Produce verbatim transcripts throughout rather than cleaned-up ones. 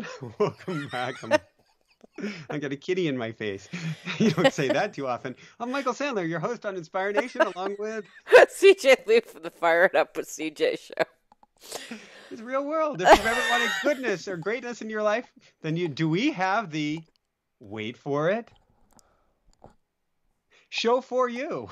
everyone. Welcome back. I'm, I've got a kitty in my face. You don't say that too often. I'm Michael Sandler, your host on Inspire Nation, along with... C J Liu from the Fire It Up with C J show. It's real world. If you've ever wanted goodness or greatness in your life, then you do we have the... Wait for it. Show for you.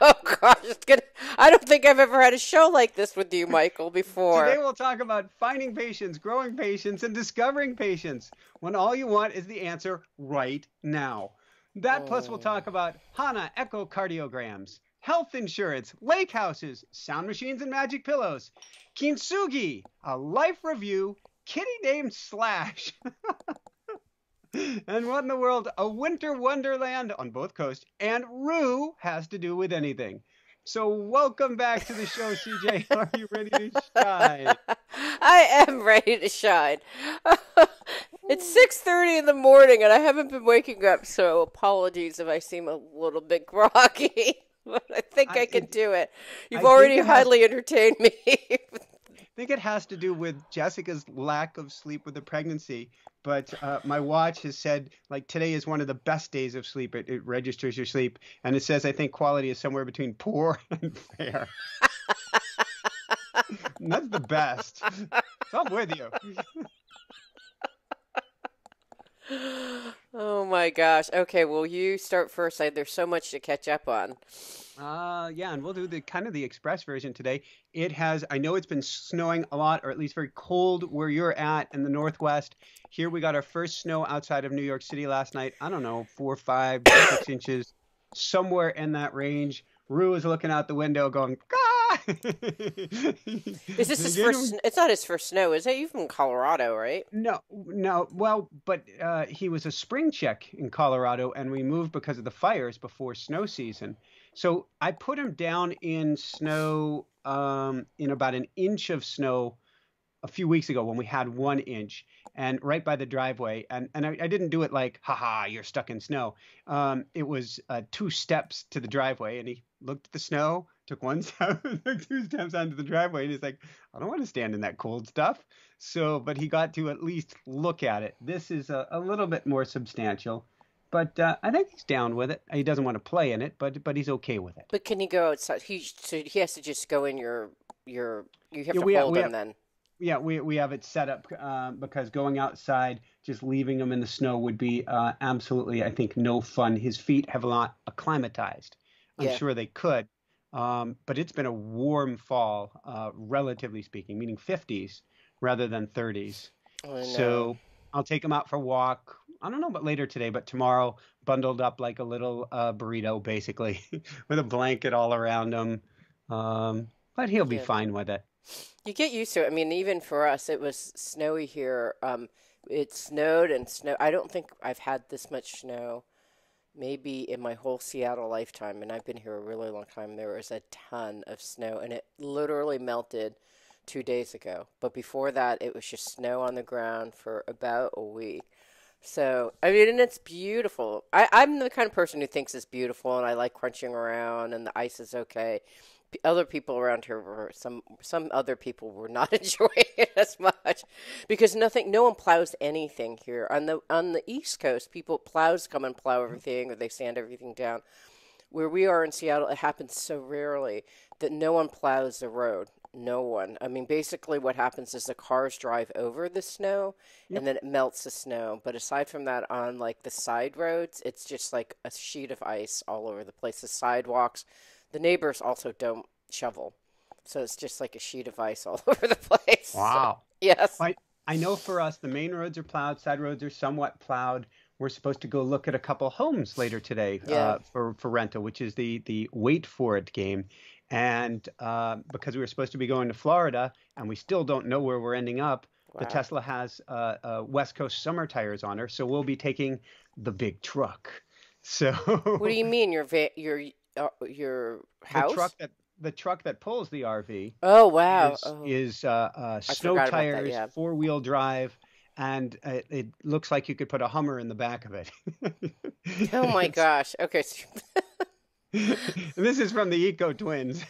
Oh gosh, it's gonna, I don't think I've ever had a show like this with you, Michael, before. Today we'll talk about finding patience, growing patience, and discovering patience when all you want is the answer right now. That oh. Plus we'll talk about HANA echocardiograms, health insurance, lake houses, sound machines and magic pillows, Kintsugi, a life review, kitty named Slash. And what in the world a winter wonderland on both coasts and Rue has to do with anything. So welcome back to the show, C J. Are you ready to shine? I am ready to shine. It's six thirty in the morning and I haven't been waking up, so apologies if I seem a little bit groggy, but I think I, I can it, do it. You've I already highly has... entertained me. I think it has to do with Jessica's lack of sleep with the pregnancy. But uh, my watch has said, like, today is one of the best days of sleep. It, it registers your sleep. And it says, I think quality is somewhere between poor and fair. And that's the best. So I'm with you. Oh, my gosh. Okay, well, you start first. I, there's so much to catch up on. Uh, yeah, and we'll do the kind of the express version today. It has, I know it's been snowing a lot, or at least very cold where you're at in the Northwest. Here we got our first snow outside of New York City last night. I don't know, four, five, six inches, somewhere in that range. Rue is looking out the window going, ah! Is this his first? It's not his first snow, is it? You're from Colorado, right? No, no. Well, but uh, he was a spring check in Colorado, and we moved because of the fires before snow season. So I put him down in snow, um, in about an inch of snow a few weeks ago when we had one inch and right by the driveway. And, and I, I didn't do it like, haha, you're stuck in snow. Um, it was uh, two steps to the driveway and he looked at the snow, took one step, took two steps onto the driveway. And he's like, I don't want to stand in that cold stuff. So, but he got to at least look at it. This is a, a little bit more substantial. But uh, I think he's down with it. He doesn't want to play in it, but but he's okay with it. But can he go outside? He so he has to just go in your your you have yeah, to hold have, him have, then. Yeah, we we have it set up uh, because going outside, just leaving him in the snow would be uh, absolutely, I think, no fun. His feet have not acclimatized. I'm yeah. sure they could, um, but it's been a warm fall, uh, relatively speaking, meaning fifties rather than thirties. Oh, no. So I'll take him out for a walk. I don't know about later today, but tomorrow bundled up like a little uh, burrito, basically, with a blanket all around him. Um, but he'll be yeah. fine with it. You get used to it. I mean, even for us, it was snowy here. Um, it snowed and snow. I don't think I've had this much snow maybe in my whole Seattle lifetime, and I've been here a really long time. There was a ton of snow, and it literally melted two days ago. But before that, it was just snow on the ground for about a week. So, I mean, and it's beautiful. I, I'm the kind of person who thinks it's beautiful, and I like crunching around, and the ice is okay. P other people around here were, some some other people were not enjoying it as much, because nothing, no one plows anything here. On the, on the East Coast, people, plows come and plow everything, or they sand everything down. Where we are in Seattle, it happens so rarely that no one plows the road. No one. I mean, basically what happens is the cars drive over the snow yep. and then it melts the snow. But aside from that, on like the side roads, it's just like a sheet of ice all over the place. The sidewalks, the neighbors also don't shovel. So it's just like a sheet of ice all over the place. Wow. So, yes. I, I know for us, the main roads are plowed. Side roads are somewhat plowed. We're supposed to go look at a couple homes later today yeah. uh, for, for rental, which is the, the wait for it game. And uh, because we were supposed to be going to Florida and we still don't know where we're ending up, wow. the Tesla has uh, uh, West Coast summer tires on her. So we'll be taking the big truck. So what do you mean your va your uh, your house? The truck, that, the truck that pulls the R V. Oh, wow. Is, oh. is uh, uh, snow tires, yeah. four-wheel drive. And it, it looks like you could put a Hummer in the back of it. Oh, my gosh. Okay. This is from the Eco Twins.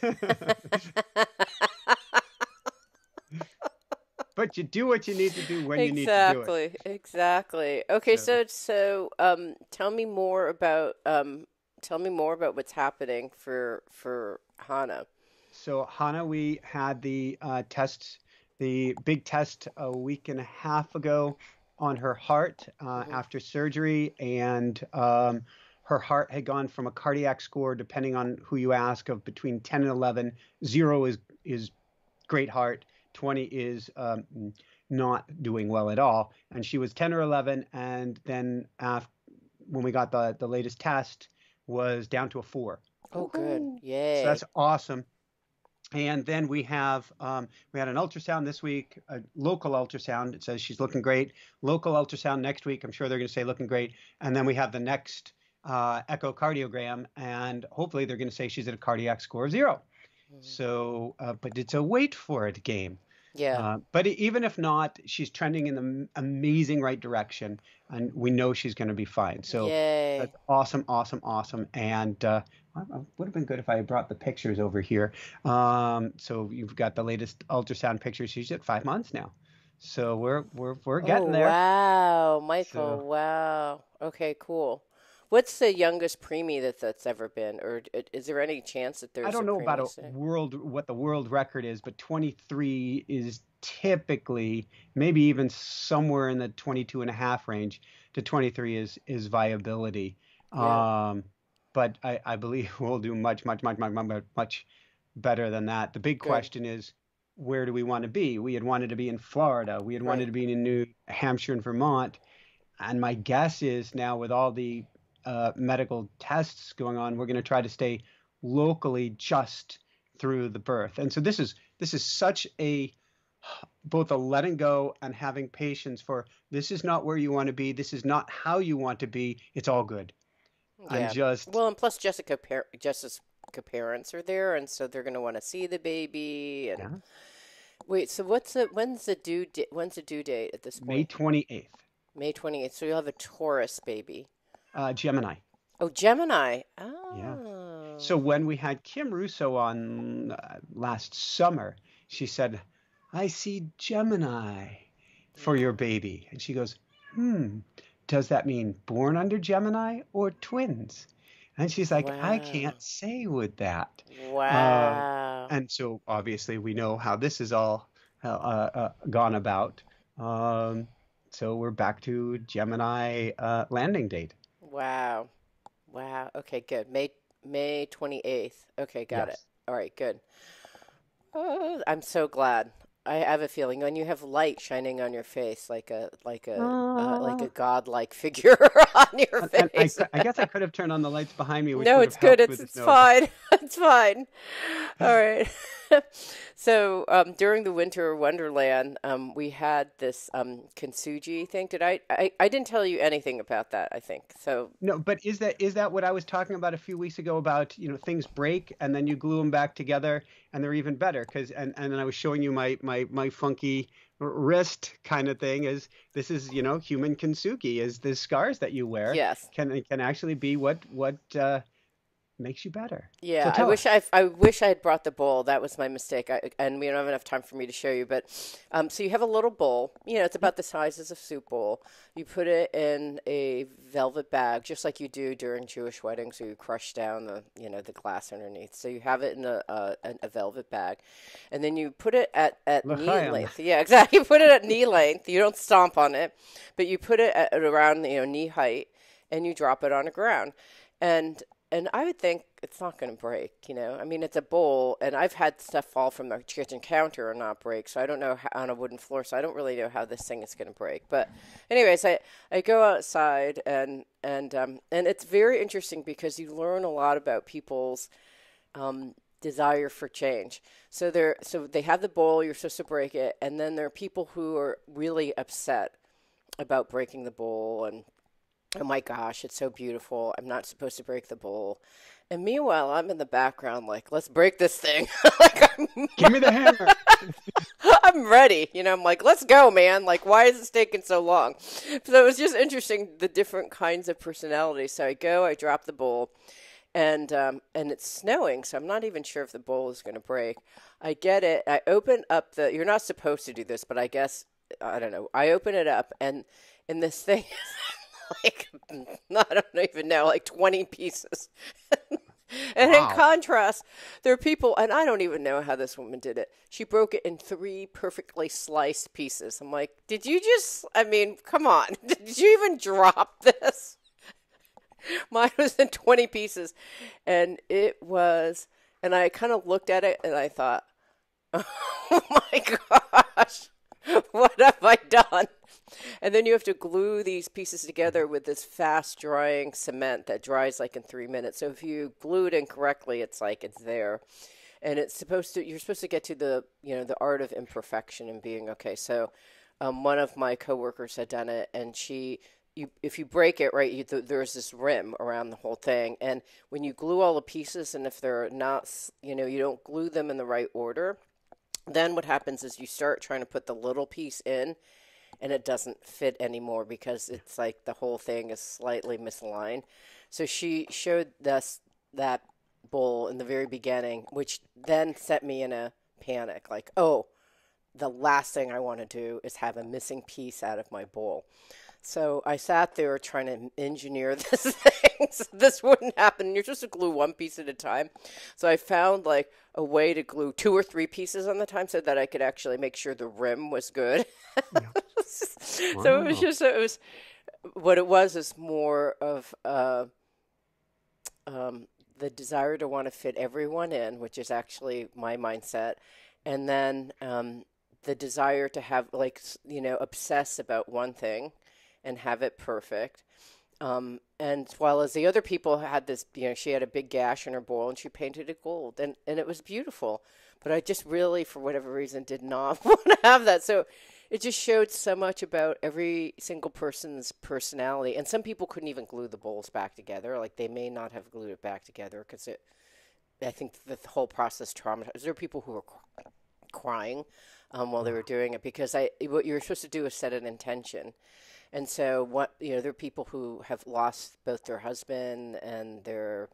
But You do what you need to do when exactly, you need to do it. Exactly. Exactly. Okay. So, so, so um, tell me more about um, tell me more about what's happening for for HANA. So HANA, we had the uh, test, the big test a week and a half ago on her heart uh, mm-hmm. after surgery, and um, her heart had gone from a cardiac score, depending on who you ask, of between ten and eleven. Zero is is great heart. twenty is um, not doing well at all. And she was ten or eleven. And then after, when we got the, the latest test, was down to a four. Oh, good. Yay. So that's awesome. And then we have, um, we had an ultrasound this week, a local ultrasound. It says she's looking great. Local ultrasound next week. I'm sure they're going to say looking great. And then we have the next uh, echocardiogram. And hopefully they're going to say she's at a cardiac score of zero. Mm-hmm. So, uh, but it's a wait for it game. Yeah. Uh, but even if not, she's trending in the amazing right direction, and we know she's going to be fine. So Yay. That's awesome, awesome, awesome. And uh, would have been good if I brought the pictures over here. Um, so you've got the latest ultrasound pictures. She's at five months now. So we're we're we're getting oh, there. Wow, Michael. So. Wow. Okay. Cool. What's the youngest preemie that that's ever been, or is there any chance that there's? I don't know about a world what the world record is, but twenty-three is typically, maybe even somewhere in the twenty-two and a half range to twenty-three is is viability. Yeah. Um, but I, I believe we'll do much, much, much, much, much, much better than that. The big Good. Question is, where do we want to be? We had wanted to be in Florida. We had right. wanted to be in New Hampshire and Vermont, and my guess is now with all the Uh, medical tests going on, we're going to try to stay locally just through the birth. And so this is this is such a both a letting go and having patience for this is not where you want to be. This is not how you want to be. It's all good. Yeah. I'm just well, and plus Jessica par- Jessica parents are there, and so they're going to want to see the baby. And yeah. wait, so what's the when's the due di- when's the due date at this point? May twenty-eighth. May twenty-eighth. So you'll have a Taurus baby. Uh, Gemini. Oh, Gemini. Oh. Yeah. So when we had Kim Russo on uh, last summer, she said, I see Gemini for your baby. And she goes, hmm, does that mean born under Gemini or twins? And she's like, wow. I can't say with that. Wow. Uh, and so obviously we know how this is all uh, uh, gone about. Um, so we're back to Gemini uh, landing date. Wow. Wow. Okay, good. May May twenty-eighth. Okay, got yes. it. All right, good. Oh, I'm so glad. I have a feeling when you have light shining on your face like a like a uh, like a godlike figure on your face. I, I, I guess I could have turned on the lights behind me. Which no, it's good. It's it's fine. It's fine. All right. So um, during the Winter Wonderland, um, we had this um, Kintsugi thing. Did I, I? I didn't tell you anything about that. I think so. No, but is that is that what I was talking about a few weeks ago about you know things break and then you glue them back together and they're even better because and and then I was showing you my my. My, my funky wrist kind of thing is this is, you know, human kintsugi is the scars that you wear yes. can can actually be what what uh, makes you better. Yeah, so I wish I I wish I had brought the bowl. That was my mistake. I, and we don't have enough time for me to show you. But um, so you have a little bowl. You know, it's about the size of a soup bowl. You put it in a velvet bag, just like you do during Jewish weddings. Where you crush down the you know the glass underneath. So you have it in a uh, a velvet bag, and then you put it at, at knee length. Yeah, exactly. You put it at knee length. You don't stomp on it, but you put it at, at around you know knee height, and you drop it on the ground, and And I would think it's not going to break, you know. I mean, it's a bowl, and I've had stuff fall from the kitchen counter and not break, so I don't know how, on a wooden floor, so I don't really know how this thing is going to break. But anyways, I, I go outside, and and um, and it's very interesting because you learn a lot about people's um, desire for change. So they're so they have the bowl, you're supposed to break it, and then there are people who are really upset about breaking the bowl and oh my gosh, it's so beautiful. I'm not supposed to break the bowl. And meanwhile, I'm in the background like, let's break this thing. like, I'm... Give me the hammer. I'm ready. You know, I'm like, let's go, man. Like, why is this taking so long? So it was just interesting, the different kinds of personalities. So I go, I drop the bowl, and um, and it's snowing, so I'm not even sure if the bowl is going to break. I get it. I open up the – you're not supposed to do this, but I guess – I don't know. I open it up, and and this thing is like, I don't even know, like twenty pieces. And wow. In contrast, there are people, and I don't even know how this woman did it. She broke it in three perfectly sliced pieces. I'm like, did you just, I mean, come on. Did you even drop this? Mine was in twenty pieces. And it was, and I kind of looked at it and I thought, oh my gosh, what have I done? And then you have to glue these pieces together with this fast drying cement that dries like in three minutes. So if you glue it incorrectly, it's like it's there. And it's supposed to, you're supposed to get to the, you know, the art of imperfection and being okay. So um, one of my coworkers had done it, and she, you, if you break it, right, you, th there's this rim around the whole thing. And when you glue all the pieces, and if they're not, you know, you don't glue them in the right order, then what happens is you start trying to put the little piece in, and it doesn't fit anymore because it's like the whole thing is slightly misaligned. So she showed us that bowl in the very beginning, which then set me in a panic. Like, oh, the last thing I want to do is have a missing piece out of my bowl. So I sat there trying to engineer this thing so this wouldn't happen. You're supposed to glue one piece at a time. So I found like a way to glue two or three pieces on the time so that I could actually make sure the rim was good. Yeah. Wow. So it was just, it was, what it was is more of uh, um, the desire to want to fit everyone in, which is actually my mindset. And then um, the desire to have, like, you know, obsess about one thing and have it perfect. Um, and while as the other people had this, you know, she had a big gash in her bowl and she painted it gold, and, and it was beautiful. But I just really, for whatever reason, did not want to have that. So it just showed so much about every single person's personality. And some people couldn't even glue the bowls back together. Like, they may not have glued it back together because it, I think the whole process traumatized. There were people who were cr crying um, while they were doing it, because I, what you're supposed to do is set an intention. And so, what, you know, there are people who have lost both their husband and their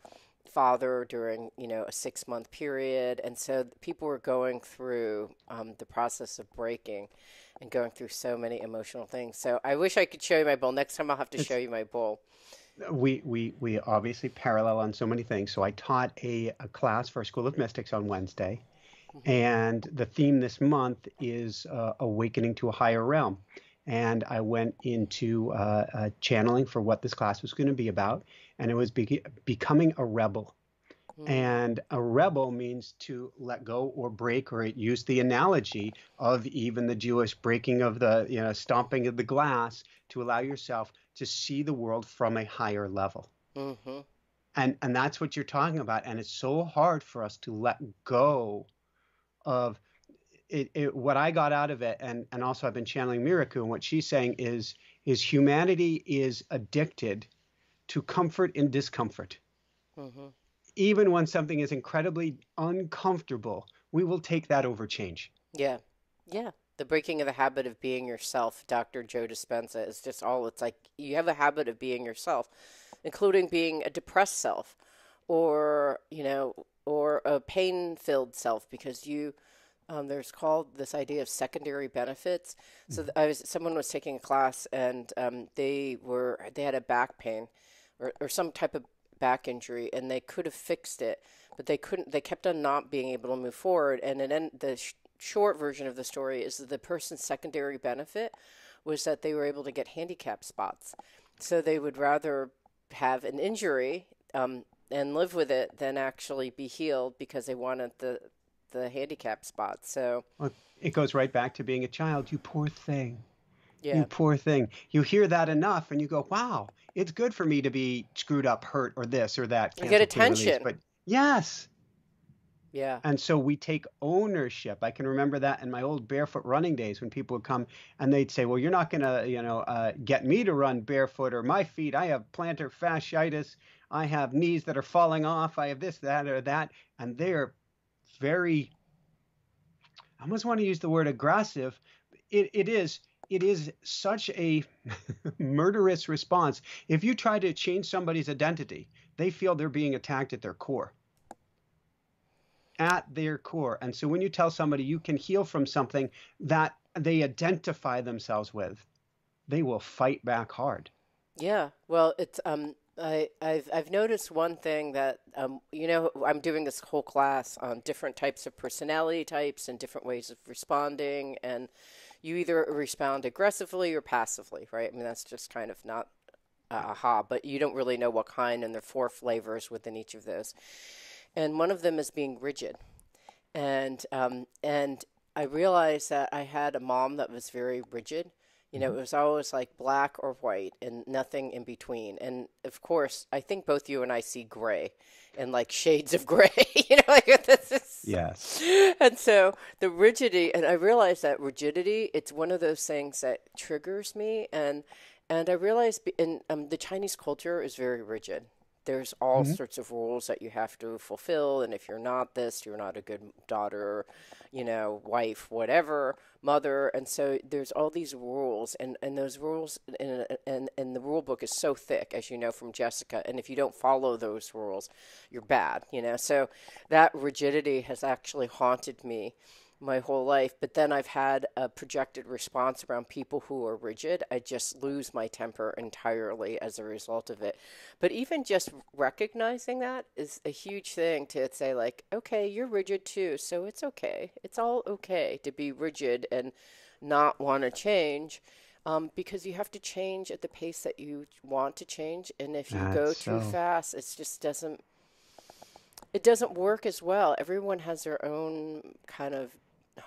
father during, you know, a six-month period. And so people were going through um, the process of breaking and going through so many emotional things. So I wish I could show you my bowl. Next time I'll have to it's, show you my bowl. We, we, we obviously parallel on so many things. So I taught a, a class for School of Mystics on Wednesday. Mm-hmm. And the theme this month is uh, awakening to a higher realm. And I went into uh, uh, channeling for what this class was going to be about, and it was be becoming a rebel. Mm. And a rebel means to let go or break, or use the analogy of even the Jewish breaking of the, you know, stomping of the glass, to allow yourself to see the world from a higher level. Mm-hmm. And and that's what you're talking about. And it's so hard for us to let go of. It, it, what I got out of it, and, and also I've been channeling Miraku, and what she's saying is, is humanity is addicted to comfort and discomfort. Mm-hmm. Even when something is incredibly uncomfortable, we will take that over change. Yeah. Yeah. The breaking of the habit of being yourself, Doctor Joe Dispenza, is just all, it's like you have a habit of being yourself, including being a depressed self, or, you know, or a pain-filled self, because you... Um, there's called this idea of secondary benefits. So th I was, someone was taking a class, and um, they were, they had a back pain or, or some type of back injury, and they could have fixed it, but they couldn't, they kept on not being able to move forward. And then the sh short version of the story is that the person's secondary benefit was that they were able to get handicap spots. So they would rather have an injury um, and live with it than actually be healed, because they wanted the, the handicap spot. So well, it goes right back to being a child. You poor thing. Yeah. You poor thing. You hear that enough and you go, wow, it's good for me to be screwed up, hurt, or this or that. You get attention. Release. But yes. Yeah. And so we take ownership. I can remember that in my old barefoot running days, when people would come and they'd say, well, you're not going to, you know, uh, get me to run barefoot, or my feet. I have plantar fasciitis. I have knees that are falling off. I have this, that, or that. And they're very, I almost want to use the word aggressive. It, it is, it is such a murderous response. If you try to change somebody's identity, they feel they're being attacked at their core, at their core. And so when you tell somebody you can heal from something that they identify themselves with, they will fight back hard. Yeah. Well, it's, um, I, I've, I've noticed one thing that, um, you know, I'm doing this whole class on different types of personality types and different ways of responding. And you either respond aggressively or passively, right? I mean, that's just kind of not uh, aha, but you don't really know what kind, and there are four flavors within each of those. And one of them is being rigid. And, um, and I realized that I had a mom that was very rigid. You know, it was always like black or white and nothing in between. And of course, I think both you and I see gray and like shades of gray, you know, like this is. Yes. And so the rigidity, and I realized that rigidity, it's one of those things that triggers me. And, and I realized in um, the Chinese culture is very rigid. There's all mm-hmm. sorts of rules that you have to fulfill. And if you're not this, you're not a good daughter, you know, wife, whatever, mother. And so there's all these rules, and, and those rules and, and, and the rule book is so thick, as you know, from Jessica. And if you don't follow those rules, you're bad, you know. So that rigidity has actually haunted me my whole life. But then I've had a projected response around people who are rigid. I just lose my temper entirely as a result of it. But even just recognizing that is a huge thing, to say like, okay, you're rigid too, so it's okay. It's all okay to be rigid and not want to change, um, because you have to change at the pace that you want to change. And if you That's go too so... fast, it just doesn't, it doesn't work as well. Everyone has their own kind of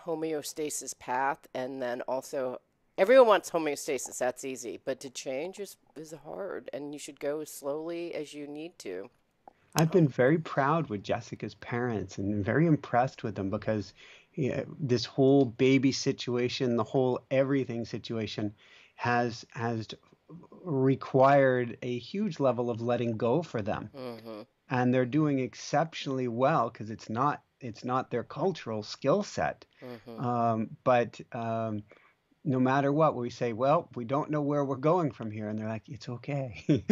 homeostasis path, and then also everyone wants homeostasis. That's easy, but to change is, is hard, and you should go slowly as you need to. I've been very proud with Jessica's parents and very impressed with them, because you know, this whole baby situation, the whole everything situation has has required a huge level of letting go for them. Mm-hmm. And they're doing exceptionally well, because it's not it's not their cultural skill set. Mm-hmm. Um, but um, no matter what, we say, well, we don't know where we're going from here. And they're like, it's okay.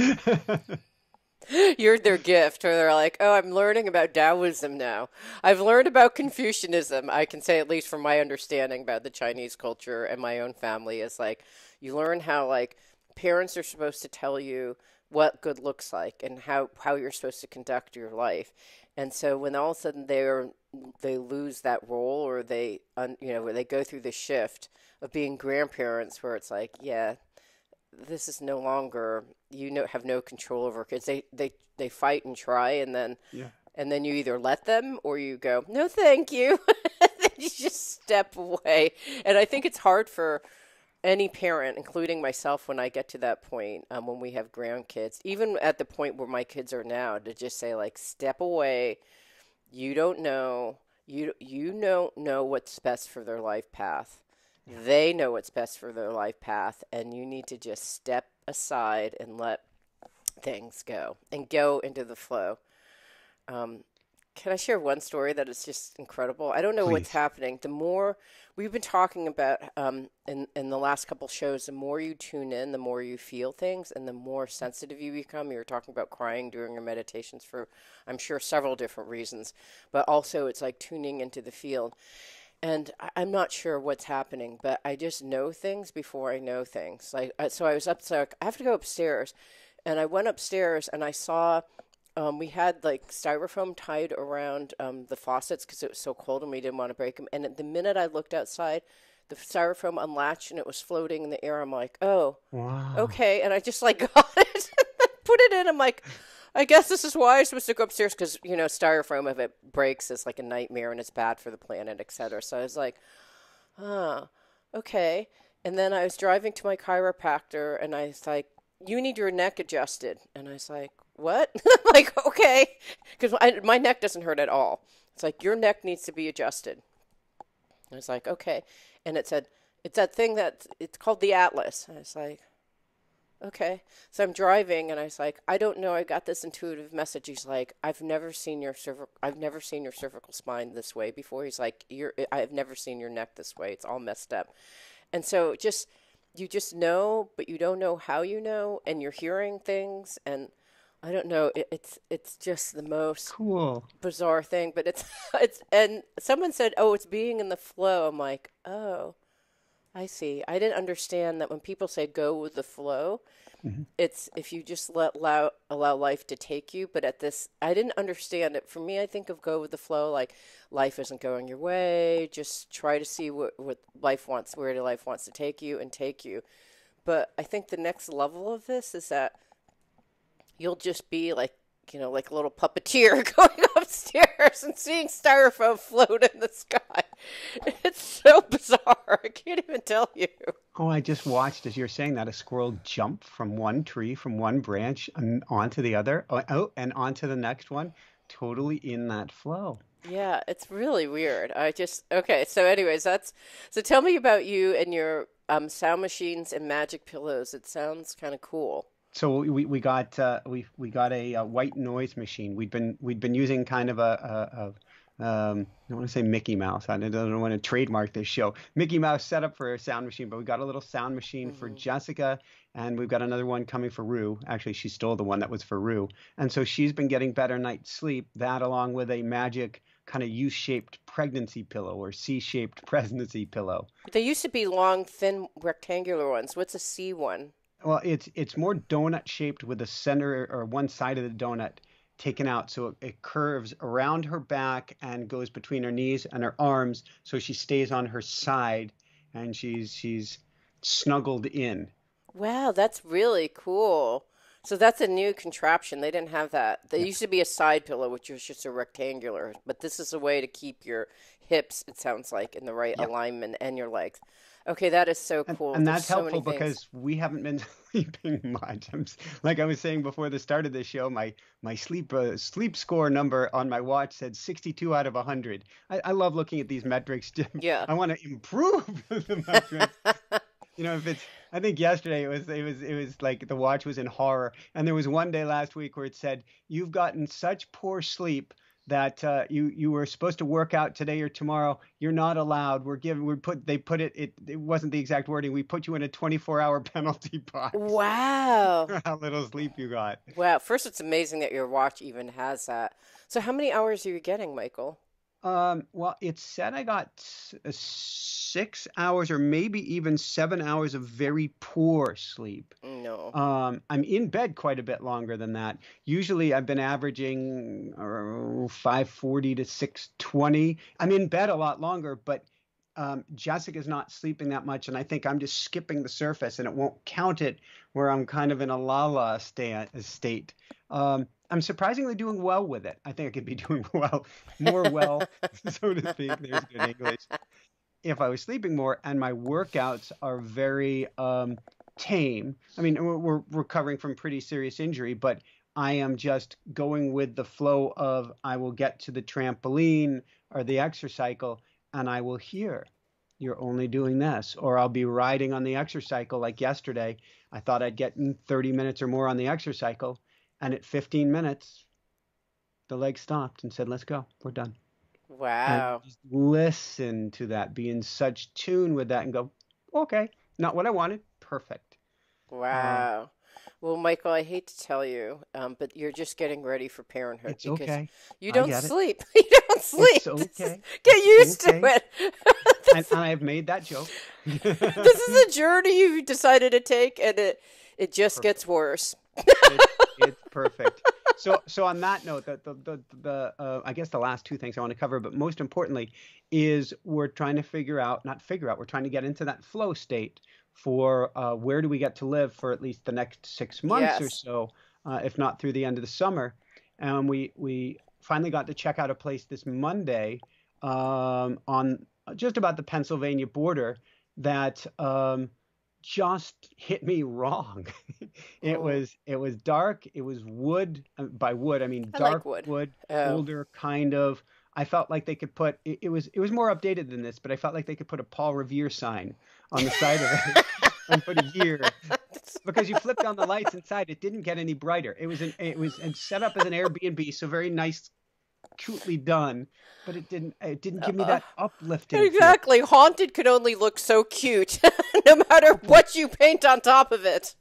You're their gift. Or they're like, oh, I'm learning about Taoism now. I've learned about Confucianism. I can say, at least from my understanding about the Chinese culture and my own family, is like, you learn how like parents are supposed to tell you what good looks like and how, how you're supposed to conduct your life. And so when all of a sudden they're, they lose that role, or they, un, you know, where they go through the shift of being grandparents, where it's like, yeah, this is no longer, you know, have no control over kids. They, they, they fight and try, and then, yeah. and then you either let them or you go, no, thank you. Then you just step away. And I think it's hard for any parent, including myself, when I get to that point, um, when we have grandkids, even at the point where my kids are now, to just say like, step away. You don't know, you, you don't know what's best for their life path. Yeah. They know what's best for their life path, and you need to just step aside and let things go and go into the flow. Um, Can I share one story that is just incredible? I don't know Please. What's happening. The more we've been talking about um, in, in the last couple shows, the more you tune in, the more you feel things, and the more sensitive you become. You were talking about crying during your meditations for, I'm sure, several different reasons. But also it's like tuning into the field. And I'm not sure what's happening, but I just know things before I know things. Like So I was up, so I have to go upstairs. And I went upstairs, and I saw... Um, we had like styrofoam tied around um, the faucets because it was so cold and we didn't want to break them. And at the minute I looked outside, the styrofoam unlatched and it was floating in the air. I'm like, oh, wow. Okay. And I just like got it, put it in. I'm like, I guess this is why I'm supposed to go upstairs, because, you know, styrofoam, if it breaks, is like a nightmare and it's bad for the planet, et cetera. So I was like, ah, oh, okay. And then I was driving to my chiropractor and I was like, you need your neck adjusted. And I was like, what? Like, okay, because my neck doesn't hurt at all. It's like, your neck needs to be adjusted. I was like, okay. And it said, it's that thing that it's called the Atlas. And I was like, okay. So I'm driving and I was like, I don't know. I got this intuitive message. He's like, I've never seen your cervical, I've never seen your cervical spine this way before. He's like, you're, I've never seen your neck this way. It's all messed up. And so just, you just know, but you don't know how you know, and you're hearing things, and I don't know. It, it's it's just the most cool, bizarre thing. But it's it's and someone said, "Oh, it's being in the flow." I'm like, "Oh, I see. I didn't understand that when people say go with the flow, mm-hmm. it's if you just let allow, allow life to take you. But at this, I didn't understand it. For me, I think of go with the flow, like life isn't going your way. Just try to see what, what life wants, where life wants to take you and take you. But I think the next level of this is that you'll just be like, you know, like a little puppeteer going upstairs and seeing styrofoam float in the sky. It's so bizarre. I can't even tell you. Oh, I just watched, as you're saying that, a squirrel jump from one tree, from one branch and onto the other, oh, and onto the next one, totally in that flow. Yeah, it's really weird. I just, okay, so anyways, that's, so tell me about you and your um, sound machines and magic pillows. It sounds kind of cool. So we we got uh, we we got a, a white noise machine. We'd been we'd been using kind of a, a, a um, I don't want to say Mickey Mouse. I don't, I don't want to trademark this show. Mickey Mouse setup for a sound machine, but we got a little sound machine mm-hmm. for Jessica, and we've got another one coming for Rue. Actually, she stole the one that was for Rue, and so she's been getting better night's sleep. That along with a magic kind of U-shaped pregnancy pillow or C-shaped pregnancy pillow. They used to be long, thin, rectangular ones. What's a C one? Well, it's it's more donut shaped with the center or one side of the donut taken out. So it, it curves around her back and goes between her knees and her arms. So she stays on her side and she's she's snuggled in. Wow, that's really cool. So that's a new contraption. They didn't have that. There used to be a side pillow, which was just a rectangular. But this is a way to keep your hips, it sounds like, in the right yep. alignment and your legs. Okay, that is so cool. And, and that's so helpful because we haven't been sleeping much. I'm, like I was saying before the start of this show, my my sleep uh, sleep score number on my watch said sixty-two out of one hundred. I, I love looking at these metrics, Jim. Yeah. I want to improve the metrics. You know, if it's, I think yesterday it was, it was, it was like the watch was in horror. And there was one day last week where it said, you've gotten such poor sleep that uh, you you were supposed to work out today or tomorrow. You're not allowed. We're given. We put. They put it. It. It wasn't the exact wording. We put you in a twenty-four hour penalty box. Wow. How little sleep you got. Wow. First, it's amazing that your watch even has that. So, how many hours are you getting, Michael? Um. Well, it said I got six hours, or maybe even seven hours of very poor sleep. No. Um. I'm in bed quite a bit longer than that. Usually, I've been averaging uh, five forty to six twenty. I'm in bed a lot longer, but um, Jessica's not sleeping that much, and I think I'm just skipping the surface, and it won't count it where I'm kind of in a la-la state. Um, I'm surprisingly doing well with it. I think I could be doing well, more well, so to speak. There's good English. If I was sleeping more, and my workouts are very um, tame. I mean, we're, we're recovering from pretty serious injury, but I am just going with the flow of I will get to the trampoline or the exercycle, and I will hear, you're only doing this, or I'll be riding on the exercycle like yesterday. I thought I'd get thirty minutes or more on the exercycle, and at fifteen minutes, the leg stopped and said, let's go. We're done. Wow. Just listen to that, be in such tune with that and go, okay, not what I wanted. Perfect. Wow. Um, well, Michael, I hate to tell you, um, but you're just getting ready for parenthood. It's because okay. You don't sleep. You don't sleep. It's okay. Get used okay. to it. and, and I have made that joke. This is a journey you decided to take, and it, it just Perfect. Gets worse. It, it's perfect. So, so on that note, the, the, the, the uh, I guess the last two things I want to cover, but most importantly is we're trying to figure out, not figure out, we're trying to get into that flow state for uh, where do we get to live for at least the next six months yes. or so, uh, if not through the end of the summer. And we, we finally got to check out a place this Monday um, on just about the Pennsylvania border that um, just hit me wrong. it oh. was it was dark. It was wood. By wood, I mean I dark like wood, wood oh. older kind of. I felt like they could put it, it was it was more updated than this, but I felt like they could put a Paul Revere sign on the side of it and put a year because you flipped on the lights inside. It didn't get any brighter. It was an, it was and set up as an Airbnb, so very nice. Cutely done, but it didn't it didn't give me that uplifting exactly feel. Haunted could only look so cute no matter what you paint on top of it.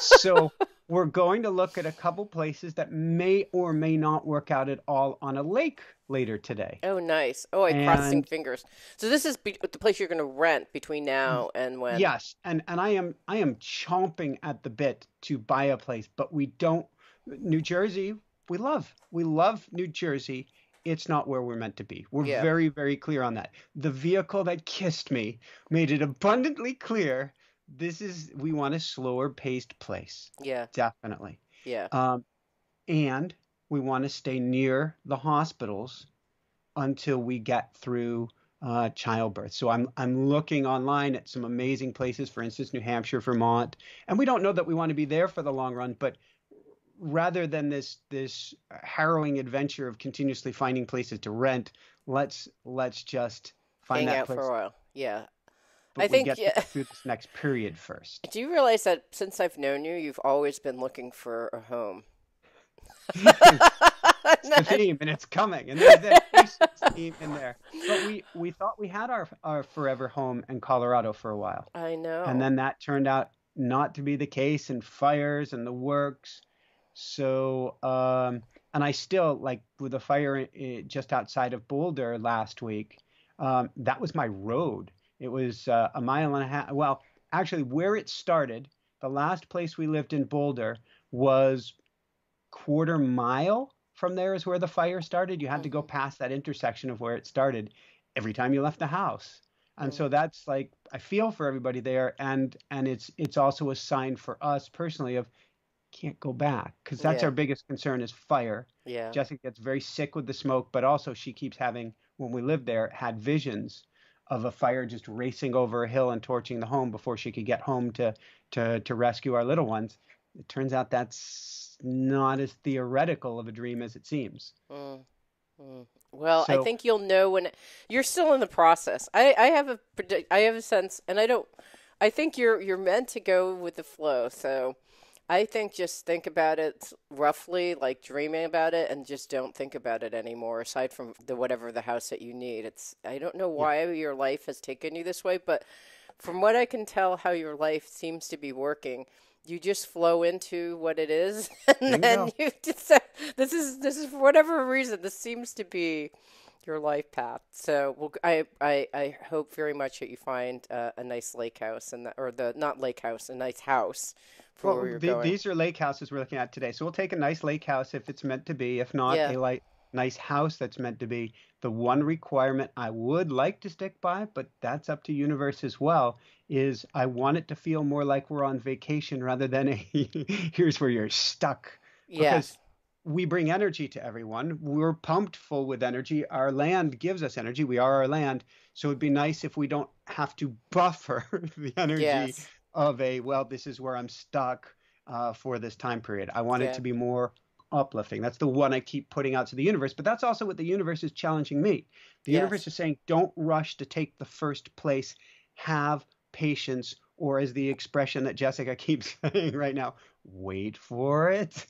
So we're going to look at a couple places that may or may not work out at all on a lake later today. Oh, nice. Oh, I'm crossing fingers. So this is be- the place you're going to rent between now and when? Yes. And and I am I am chomping at the bit to buy a place, but we don't. New Jersey, we love. We love New Jersey. It's not where we're meant to be. We're yeah. very, very clear on that. The vehicle that kissed me made it abundantly clear. This is, we want a slower paced place. Yeah. Definitely. Yeah. Um, and we want to stay near the hospitals until we get through uh, childbirth. So I'm, I'm looking online at some amazing places, for instance, New Hampshire, Vermont, and we don't know that we want to be there for the long run, but rather than this, this harrowing adventure of continuously finding places to rent, let's, let's just find Hang that out place. For a while. Yeah. But I we think get yeah. through this next period first. Do you realize that since I've known you, you've always been looking for a home? It's the theme, and it's coming, and there's that theme in there. But we, we thought we had our our forever home in Colorado for a while. I know. And then that turned out not to be the case, and fires and the works. So, um, and I still, like with a fire just outside of Boulder last week, um, that was my road. It was uh, a mile and a half. Well, actually, where it started, the last place we lived in Boulder was quarter mile from there is where the fire started. You had to go past that intersection of where it started every time you left the house. And so that's like, I feel for everybody there. And and it's it's also a sign for us personally of can't go back, because that's yeah. our biggest concern is fire. Yeah. Jessica gets very sick with the smoke, but also she keeps having, when we lived there, had visions of a fire just racing over a hill and torching the home before she could get home to to to rescue our little ones. It turns out that's not as theoretical of a dream as it seems. Mm. Mm. Well, so, I think you'll know when it, you're still in the process. I, I have a I have a sense, and I don't. I think you're you're meant to go with the flow. So I think just think about it roughly, like dreaming about it, and just don't think about it anymore. Aside from the whatever the house that you need, it's I don't know why yeah. your life has taken you this way, but from what I can tell, how your life seems to be working. You just flow into what it is, and you then know. you just, this is this is for whatever reason. This seems to be your life path. So we'll, I, I I hope very much that you find uh, a nice lake house, and the, or the not lake house, a nice house. For well, where you're the, going. These are lake houses we're looking at today. So we'll take a nice lake house if it's meant to be. If not, yeah. a light, nice house that's meant to be. The one requirement I would like to stick by, but that's up to universe as well, is I want it to feel more like we're on vacation rather than a here's where you're stuck. Yes. Because we bring energy to everyone. We're pumped full with energy. Our land gives us energy. We are our land. So it'd be nice if we don't have to buffer the energy yes. of a, well, this is where I'm stuck uh, for this time period. I want yeah. it to be more uplifting. That's the one I keep putting out to the universe. But that's also what the universe is challenging me. The yes. universe is saying, don't rush to take the first place. Have patience, or as the expression that Jessica keeps saying right now, wait for it.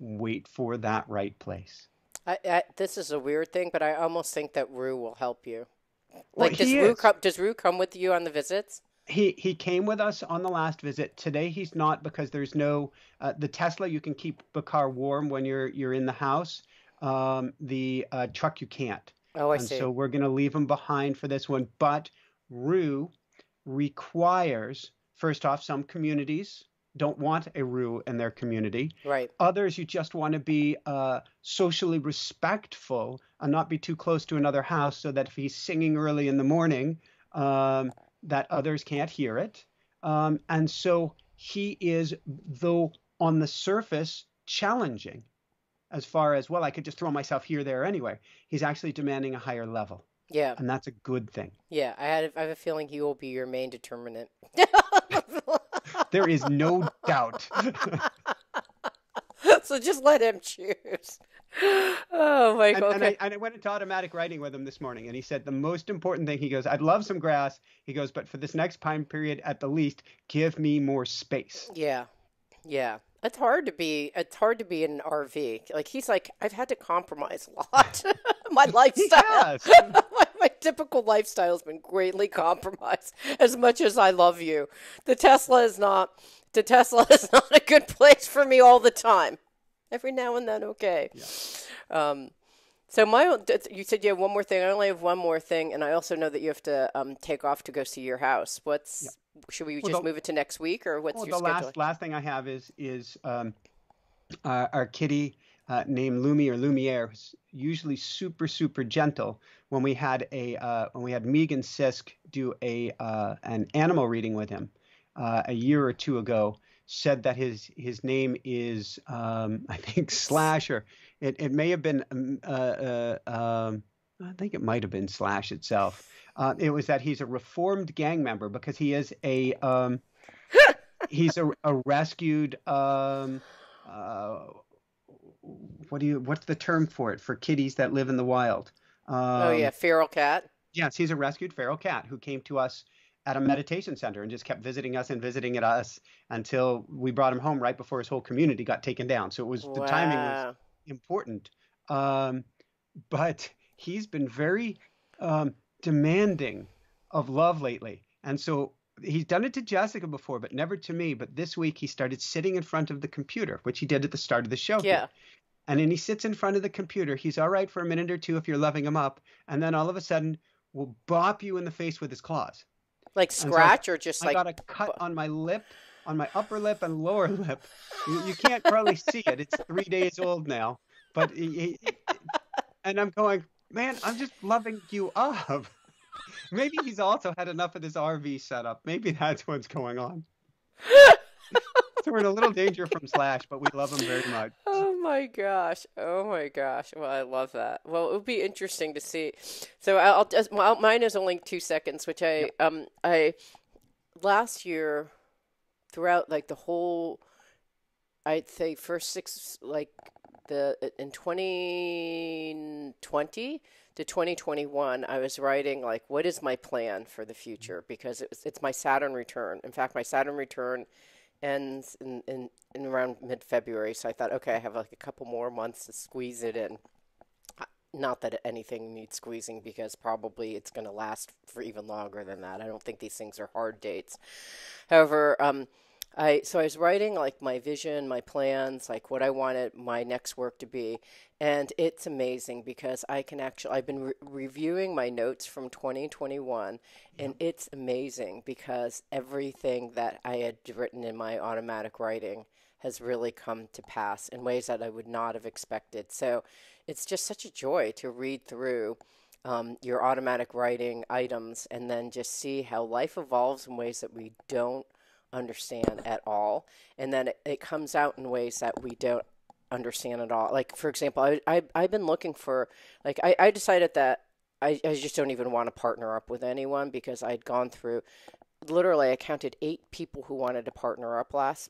Wait for that right place. I, I, this is a weird thing, but I almost think that Rue will help you. Like, well, does, Rue come, does Rue come with you on the visits? He he came with us on the last visit. Today he's not, because there's no uh, the Tesla. You can keep the car warm when you're you're in the house. Um, the uh, truck you can't. Oh, I and see. So we're gonna leave him behind for this one. But Rue requires, first off, some communities don't want a Rue in their community. Right. Others, you just want to be uh, socially respectful and not be too close to another house, so that if he's singing early in the morning, um, that others can't hear it. Um, and so he is, though on the surface, challenging as far as, well, I could just throw myself here, there, anyway. He's actually demanding a higher level. Yeah. And that's a good thing. Yeah. I had, I have a feeling he will be your main determinant. There is no doubt. So just let him choose. Oh, Michael. And, okay. and, I, and I went into automatic writing with him this morning, and he said the most important thing, he goes, I'd love some grass. He goes, but for this next time period, at the least, give me more space. Yeah. Yeah. It's hard to be, it's hard to be in an R V. Like, he's like, I've had to compromise a lot. My lifestyle, my, my typical lifestyle has been greatly compromised, as much as I love you. The Tesla is not, to Tesla is not a good place for me all the time. Every now and then, okay. Yeah. Um, so my, you said you have one more thing. I only have one more thing, and I also know that you have to um, take off to go see your house. What's yeah. should we well, just the, move it to next week, or what's well, your the schedule? Last last thing I have is is um, uh, our kitty uh, named Lumiere or Lumiere, who's usually super super gentle. When we had a uh, when we had Megan Sisk do a uh, an animal reading with him uh, a year or two ago. Said that his his name is um, I think Slash, or it it may have been um, uh, uh, um, I think it might have been Slash itself. Uh, it was that he's a reformed gang member because he is a um, he's a, a rescued um, uh, what do you what's the term for it for kitties that live in the wild? Um, oh yeah, feral cat. Yes, he's a rescued feral cat who came to us at a meditation center and just kept visiting us and visiting at us until we brought him home right before his whole community got taken down. So it was wow. the timing was important. Um, but he's been very um, demanding of love lately. And so he's done it to Jessica before, but never to me. But this week he started sitting in front of the computer, which he did at the start of the show. Yeah. Here. And then he sits in front of the computer. He's all right for a minute or two if you're loving him up. And then all of a sudden will bop you in the face with his claws. Like scratch so I, or just I like... I got a cut on my lip, on my upper lip and lower lip. You, you can't probably see it. It's three days old now. But it, it, and I'm going, man, I'm just loving you up. Maybe he's also had enough of this R V setup. Maybe that's what's going on. So we're in a little danger from Slash, but we love him very much. Oh my gosh! Oh my gosh! Well, I love that. Well, it would be interesting to see. So I'll just well, mine is only two seconds, which I yep. um I last year throughout like the whole I'd say first six like the in twenty twenty to twenty twenty-one, I was writing like what is my plan for the future because it was, it's my Saturn return. In fact, my Saturn return ends in, in, in around mid-February. So I thought, okay, I have like a couple more months to squeeze it in. Not that anything needs squeezing because probably it's going to last for even longer than that. I don't think these things are hard dates. However, um, I so I was writing like my vision, my plans, like what I wanted my next work to be. And it's amazing because I can actually, I've been re reviewing my notes from twenty twenty-one yeah. and it's amazing because everything that I had written in my automatic writing has really come to pass in ways that I would not have expected. So it's just such a joy to read through um, your automatic writing items and then just see how life evolves in ways that we don't understand at all. And then it, it comes out in ways that we don't understand at all. Like, for example, I, I, I've been looking for, like, I, I decided that I, I just don't even want to partner up with anyone because I'd gone through, literally I counted eight people who wanted to partner up last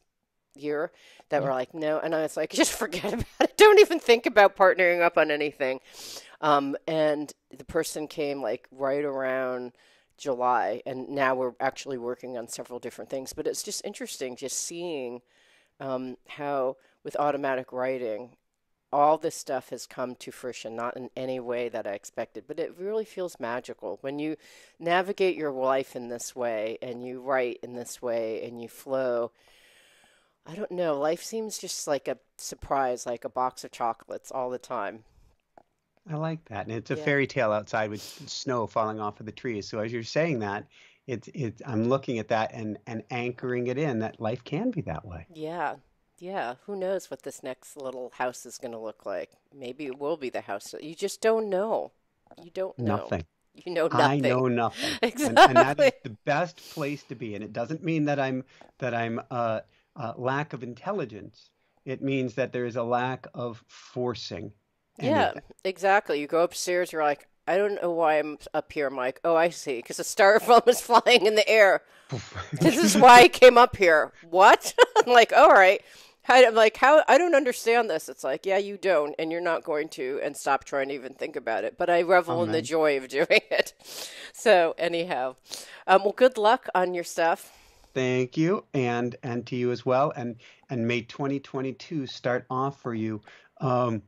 year that yeah. were like, no. And I was like, just forget about it. Don't even think about partnering up on anything. Um, and the person came like right around July, and now we're actually working on several different things, but it's just interesting just seeing um, how with automatic writing all this stuff has come to fruition, not in any way that I expected, but it really feels magical when you navigate your life in this way and you write in this way and you flow. I don't know, life seems just like a surprise, like a box of chocolates all the time. I like that. And it's a yeah. fairy tale outside with snow falling off of the trees. So as you're saying that, it's, it's, I'm looking at that and, and anchoring it in that life can be that way. Yeah. Yeah. Who knows what this next little house is going to look like? Maybe it will be the house. You just don't know. You don't know. Nothing. You know nothing. I know nothing. Exactly. And, and that is the best place to be. And it doesn't mean that I'm, that I'm uh, uh, lack of intelligence. It means that there is a lack of forcing. Yeah, exactly. You go upstairs, you're like, I don't know why I'm up here. I'm like, oh, I see, because a styrofoam is flying in the air. This is why I came up here. What? I'm like, all right. I'm like, how? I don't understand this. It's like, yeah, you don't, and you're not going to, and stop trying to even think about it. But I revel Amen. in the joy of doing it. So anyhow, um, well, good luck on your stuff. Thank you, and and to you as well. And, and may twenty twenty-two start off for you. Um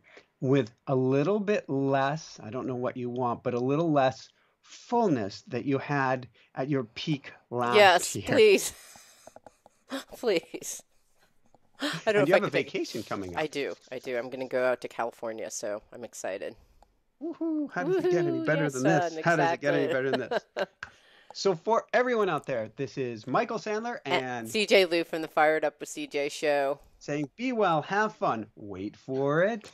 with a little bit less, I don't know what you want, but a little less fullness that you had at your peak last year. Yes, please. Please. I don't and know you if have I a vacation take... coming up. I do. I do. I'm going to go out to California, so I'm excited. Woohoo! How does Woohoo, it get any better yes, than this? Son, exactly. How does it get any better than this? So for everyone out there, this is Michael Sandler and, and C J Liu from the Fire It Up with C J show. Saying, be well, have fun, wait for it.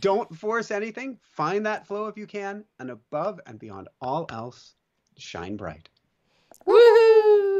Don't force anything. Find that flow if you can. And above and beyond all else, shine bright. Woohoo!